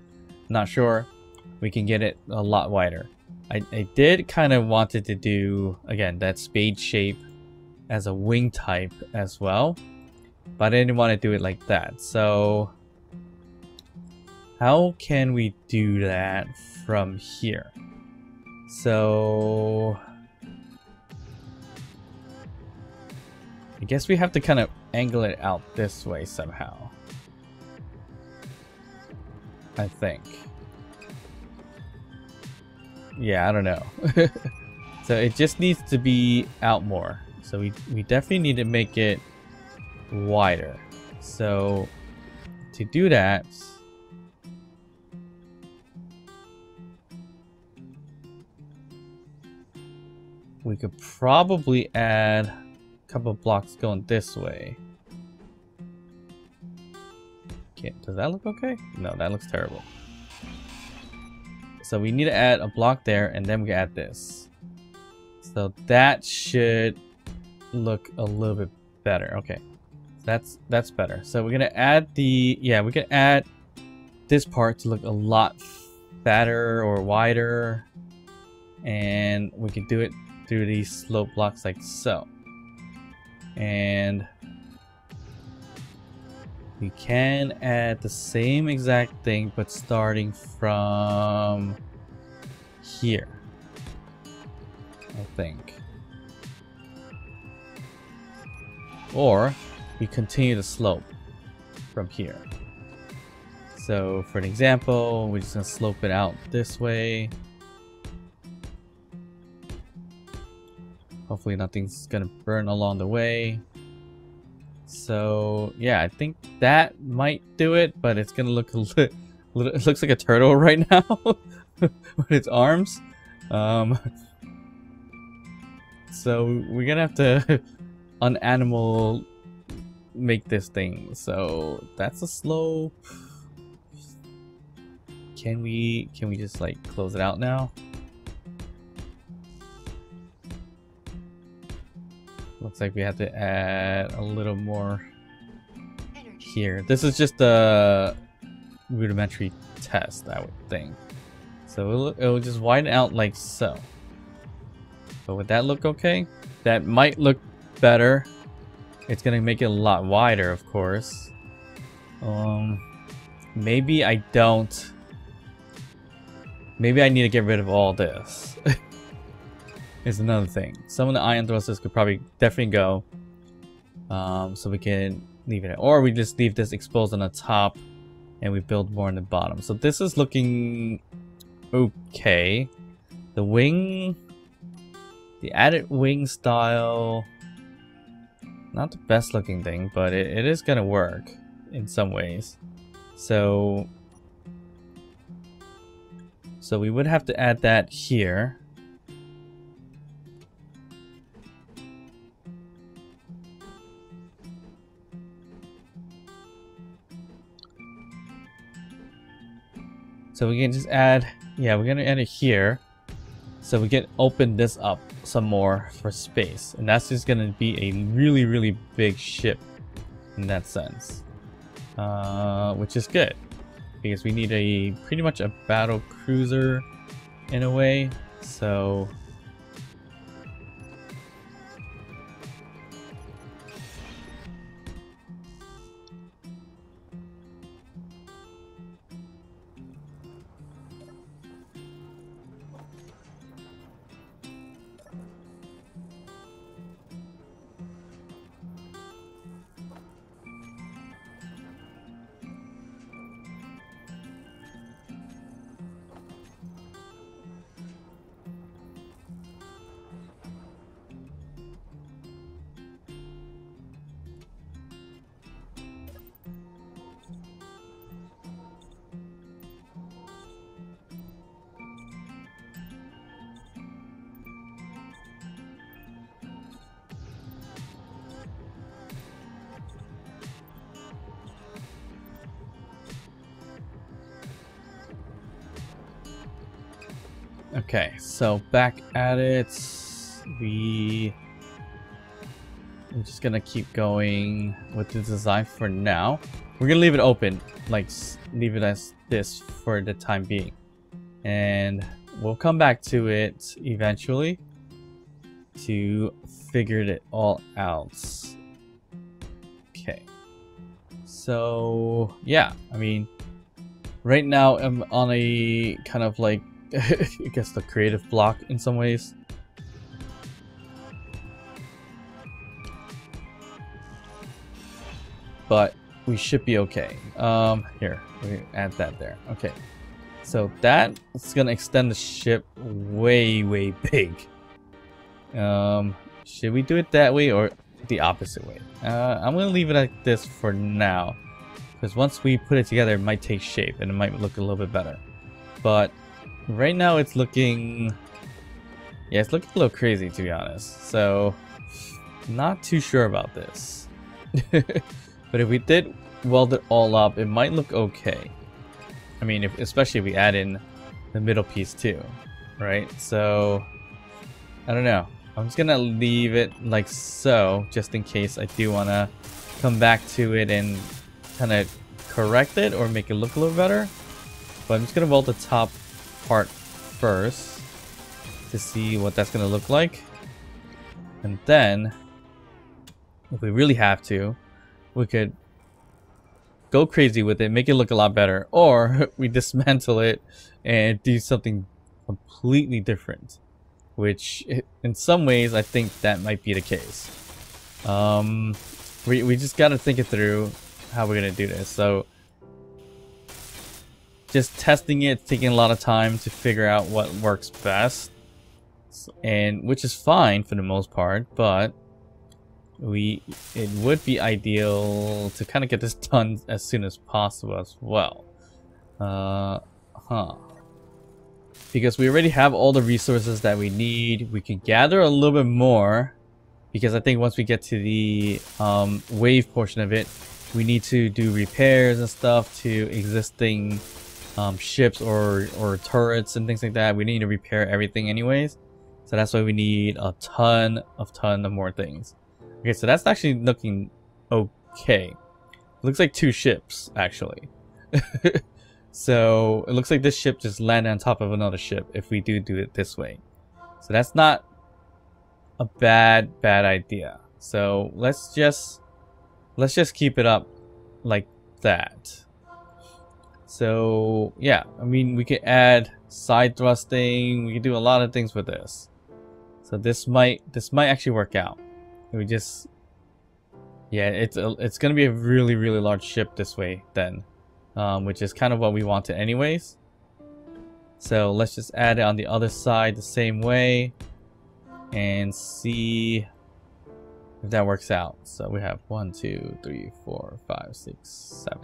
Not sure. We can get it a lot wider. I did kind of wanted to do again that spade shape as a wing type as well, but I didn't want to do it like that. So how can we do that from here? So I guess we have to kind of angle it out this way somehow, I think. Yeah, I don't know. So it just needs to be out more. So we definitely need to make it wider. So to do that. We could probably add a couple of blocks going this way. Does that look okay? No, that looks terrible. So we need to add a block there, and then we add this. So that should look a little bit better. Okay, that's better. So we're gonna add the, yeah, we can add this part to look a lot fatter or wider, and we can do it through these slope blocks like so. And we can add the same exact thing, but starting from here, I think. Or we continue the slope from here. So for an example, we're just gonna slope it out this way. Hopefully nothing's gonna burn along the way. So yeah, I think that might do it, but it's gonna look a little, it looks like a turtle right now with its arms. So we're gonna have to unanimal make this thing. So that's a slope. Can we just like close it out now? Looks like we have to add a little more here. This is just a rudimentary test, I would think. So it'll just widen out like so. But would that look okay? That might look better. It's gonna make it a lot wider, of course. Maybe I don't. Maybe I need to get rid of all this. Is another thing. Some of the ion thrusters could probably definitely go, so we can leave it, or we just leave this exposed on the top and we build more on the bottom. So this is looking okay. The wing, the added wing style, not the best looking thing, but it is gonna work in some ways. So we would have to add that here. So we can just add, yeah, we're gonna add it here. So we can open this up some more for space. And that's just gonna be a really, really big ship in that sense. Which is good, because we need a pretty much a battle cruiser in a way. So okay, so back at it, we're just gonna keep going with the design for now. We're gonna leave it open, like leave it as this for the time being. And we'll come back to it eventually to figure it all out. Okay, so yeah, I mean, right now I'm on a kind of like, I guess the creative block in some ways. But we should be okay. Here, we add that there. Okay. So that's gonna extend the ship way, way big. Should we do it that way or the opposite way? I'm gonna leave it like this for now. because once we put it together, it might take shape and it might look a little bit better. But right now it's looking, yeah, it's looking a little crazy, to be honest. So not too sure about this. But if we did weld it all up, it might look okay. I mean, especially if we add in the middle piece too, right? So I don't know. I'm just gonna leave it like so, just in case I do wanna come back to it and kind of correct it or make it look a little better. But I'm just gonna weld the top part first to see what that's gonna look like. And then, if we really have to, we could go crazy with it, make it look a lot better, or we dismantle it and do something completely different, which in some ways I think that might be the case. We just got to think it through how we're going to do this. So just testing it, taking a lot of time to figure out what works best, and which is fine for the most part, but it would be ideal to kind of get this done as soon as possible as well. Because we already have all the resources that we need. We can gather a little bit more, because I think once we get to the wave portion of it, we need to do repairs and stuff to existing ships or turrets and things like that. We need to repair everything anyways. So that's why we need a ton of more things. Okay, so that's actually looking okay. It looks like two ships, actually. So it looks like this ship just landed on top of another ship if we do it this way. So that's not a bad idea. So let's just keep it up like that. So yeah, I mean, we could add side thrusting. We could do a lot of things with this. So this might actually work out. We just, yeah, it's gonna be a really large ship this way then. Which is kind of what we wanted anyways. So let's just add it on the other side the same way and see if that works out. So we have 1, 2, 3, 4, 5, 6, 7.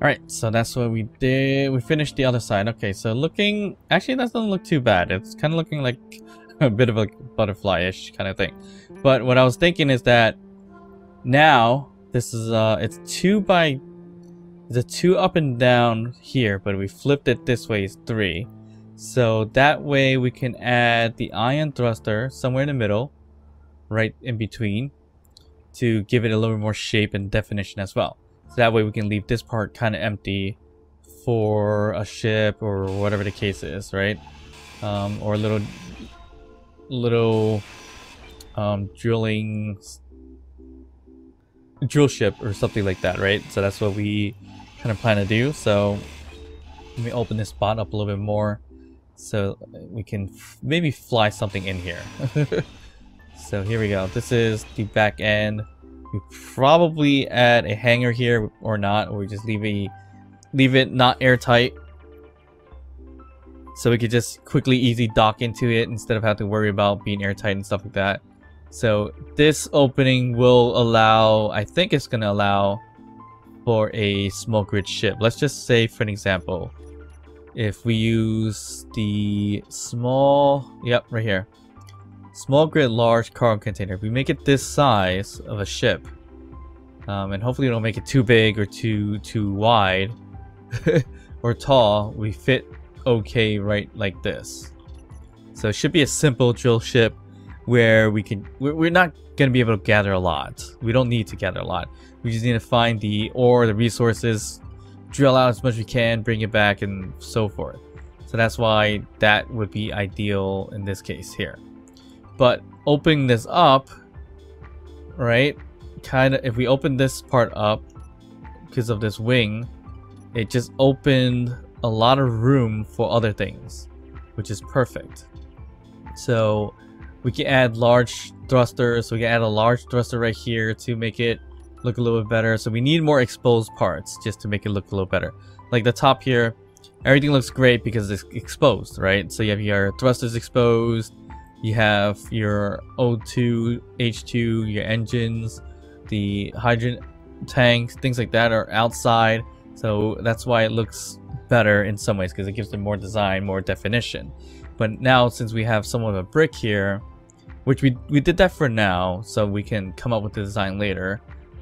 Alright, so that's what we did. We finished the other side. Okay, so looking... Actually, that doesn't look too bad. It's kind of looking like a bit of a butterfly-ish kind of thing. But what I was thinking is that now, this is, it's two by... The two up and down here, but we flipped it this way, it's 3. So that way we can add the ion thruster somewhere in the middle, right in between, to give it a little more shape and definition as well. So that way we can leave this part kind of empty for a ship or whatever the case is, right? Or little drill ship or something like that, right? So that's what we kind of plan to do. So let me open this spot up a little bit more so we can maybe fly something in here. So here we go. This is the back end. We probably add a hangar here or not, or we just leave it not airtight. So we could just quickly easy dock into it instead of having to worry about being airtight and stuff like that. So this opening will allow, I think it's gonna allow for a smoke grid ship. Let's just say for an example, If we use the small, yep, right here. Small grid, large cargo container. If we make it this size of a ship, and hopefully we don't make it too big or too wide or tall, we fit okay right like this. So it should be a simple drill ship where we can, we're not going to be able to gather a lot. We don't need to gather a lot. We just need to find the ore, the resources, drill out as much as we can, bring it back, and so forth. So that's why that would be ideal in this case here. But opening this up, right, kind of, if we open this part up because of this wing, it just opened a lot of room for other things, which is perfect. So we can add large thrusters. So we can add a large thruster right here to make it look a little bit better. So we need more exposed parts just to make it look a little better. Like the top here, everything looks great because it's exposed, right? So you have your thrusters exposed, you have your O2, H2, your engines, the hydrogen tanks, things like that are outside. So that's why it looks better in some ways, because it gives them more design, more definition. But now since we have somewhat of a brick here, which we did that for now, so we can come up with the design later.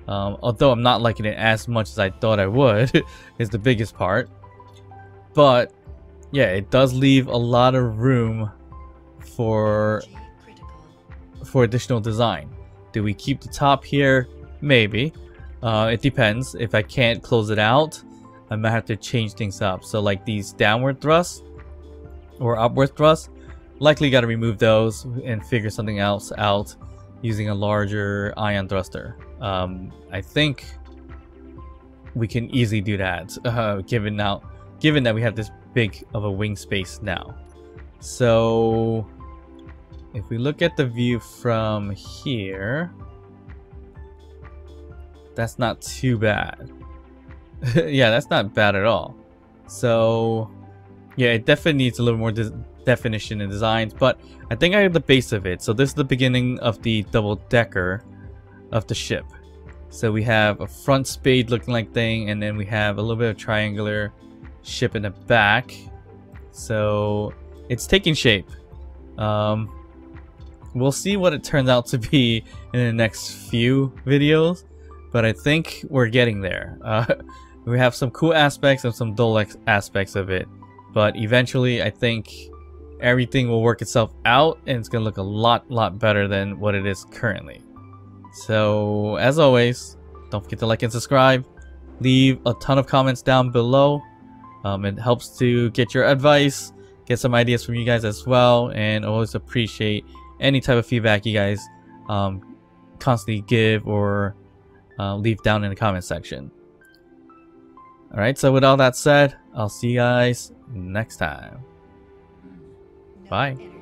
Although I'm not liking it as much as I thought I would, is the biggest part. But yeah, it does leave a lot of room for additional design. Do we keep the top here? Maybe. It depends. If I can't close it out, I might have to change things up. So like these downward thrusts or upward thrusts, likely got to remove those and figure something else out using a larger ion thruster. I think we can easily do that, given that we have this big of a wing space now. So if we look at the view from here, that's not too bad. Yeah, that's not bad at all. So yeah, it definitely needs a little more definition and designs, but I think I have the base of it. So this is the beginning of the double decker of the ship. So we have a front spade looking like thing, and then we have a little bit of triangular ship in the back. So it's taking shape. We'll see what it turns out to be in the next few videos, but I think we're getting there. We have some cool aspects and some dull aspects of it, but eventually I think everything will work itself out, and it's gonna look a lot better than what it is currently. So as always, don't forget to like and subscribe, leave a ton of comments down below. It helps to get your advice, get some ideas from you guys as well, and always appreciate any type of feedback you guys constantly give or leave down in the comment section. Alright, so with all that said, I'll see you guys next time. Bye.